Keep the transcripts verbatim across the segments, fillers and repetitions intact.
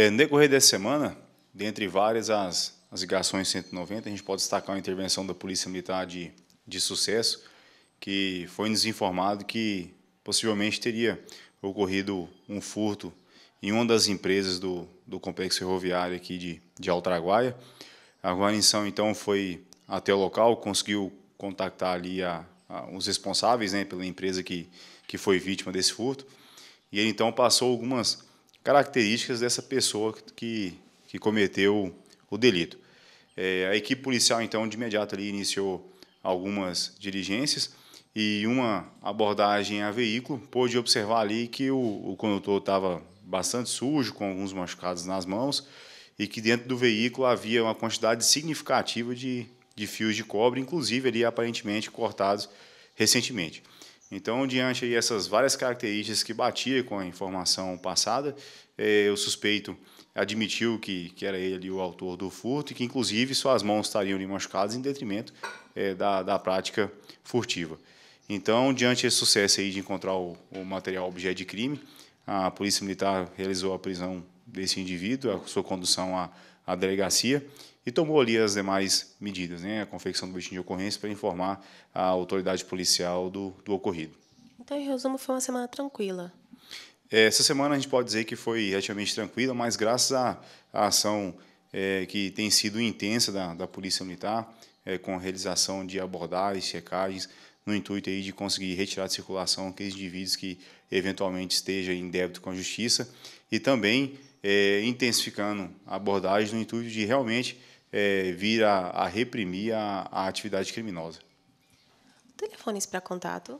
É, no decorrer dessa semana, dentre várias as, as ligações cento e noventa, a gente pode destacar uma intervenção da Polícia Militar de, de sucesso, que foi nos informado que possivelmente teria ocorrido um furto em uma das empresas do, do complexo ferroviário aqui de, de Altaraguaia. A guarnição, então, foi até o local, conseguiu contactar ali a, a, os responsáveis, né, pela empresa que, que foi vítima desse furto, e ele, então, passou algumas características dessa pessoa que, que cometeu o delito. É, a equipe policial, então, de imediato ali iniciou algumas diligências, e uma abordagem a veículo pôde observar ali que o, o condutor estava bastante sujo, com alguns machucados nas mãos, e que dentro do veículo havia uma quantidade significativa de, de fios de cobre, inclusive ali aparentemente cortados recentemente. Então, diante aí essas várias características que batia com a informação passada, eh, o suspeito admitiu que, que era ele ali o autor do furto e que inclusive suas mãos estariam ali machucadas em detrimento eh, da, da prática furtiva. Então, diante desse sucesso aí de encontrar o, o material objeto de crime, a Polícia Militar realizou a prisão desse indivíduo, a sua condução à, à delegacia, e tomou ali as demais medidas, né, a confecção do boletim de ocorrência para informar a autoridade policial do, do ocorrido. Então, em resumo, foi uma semana tranquila. Essa semana a gente pode dizer que foi relativamente tranquila, mas graças à, à ação é, que tem sido intensa da, da Polícia Militar, é, com a realização de abordagens, checagens, no intuito aí de conseguir retirar de circulação aqueles indivíduos que eventualmente estejam em débito com a Justiça, e também é, intensificando a abordagem no intuito de realmente é, vir a, a reprimir a, a atividade criminosa. Telefones para contato?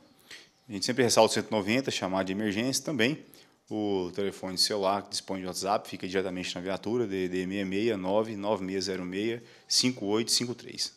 A gente sempre ressalta o cento e noventa, chamada de emergência também. O telefone celular que dispõe de WhatsApp fica diretamente na viatura, D D seis seis nove nove seis zero seis cinco oito cinco três.